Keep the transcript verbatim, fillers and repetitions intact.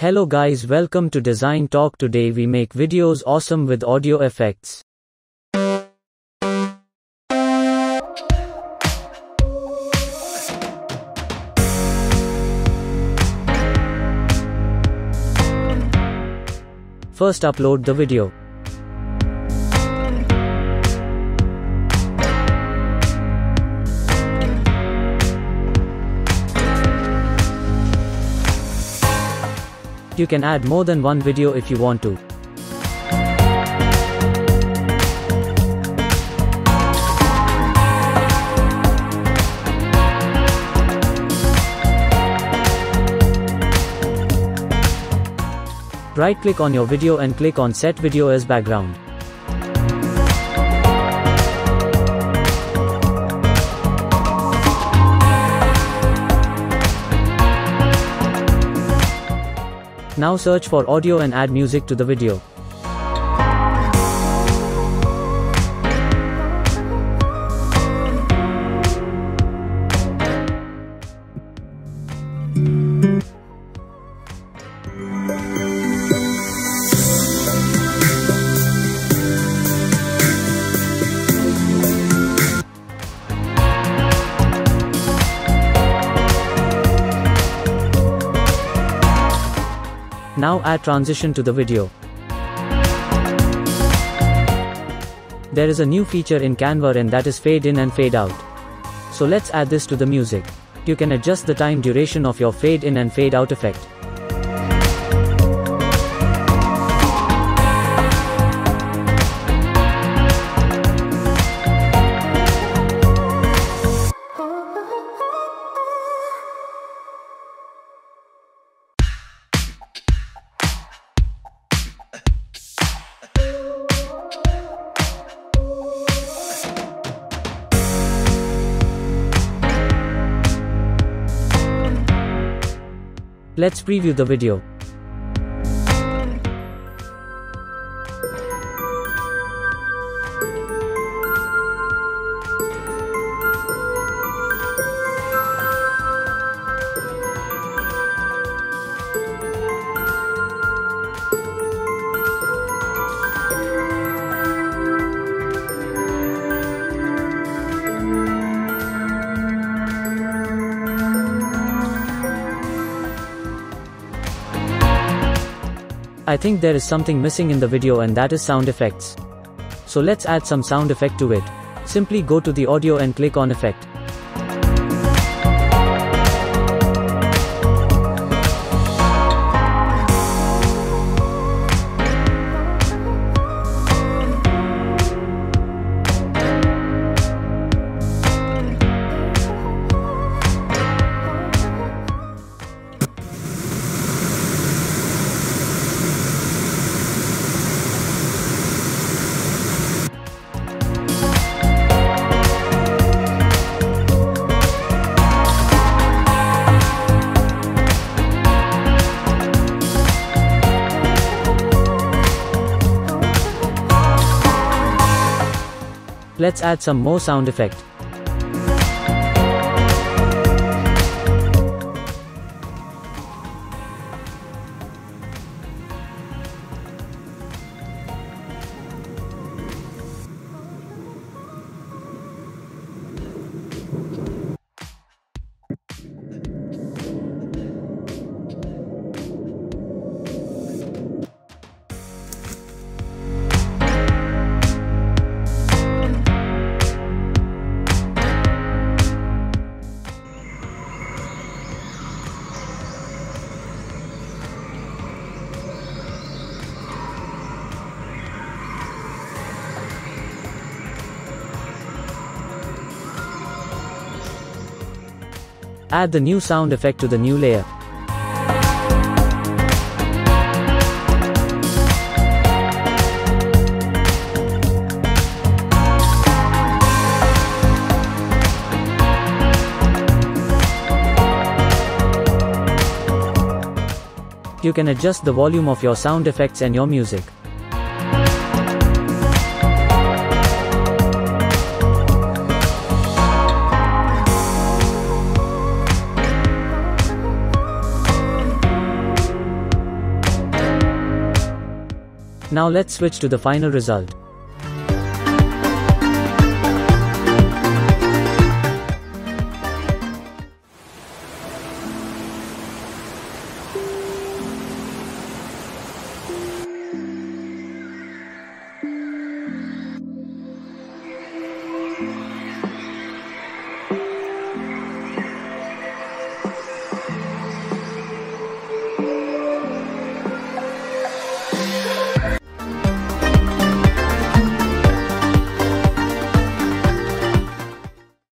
Hello guys, welcome to Design Talk. Today we make videos awesome with audio effects. First upload the video. You can add more than one video if you want to. Right click on your video and click on Set Video as Background. Now search for audio and add music to the video. Now add transition to the video. There is a new feature in Canva and that is fade in and fade out. So let's add this to the music. You can adjust the time duration of your fade in and fade out effect. Let's preview the video. I think there is something missing in the video and that is sound effects. So let's add some sound effect to it. Simply go to the audio and click on effect. Let's add some more sound effect. Add the new sound effect to the new layer. You can adjust the volume of your sound effects and your music. Now let's switch to the final result.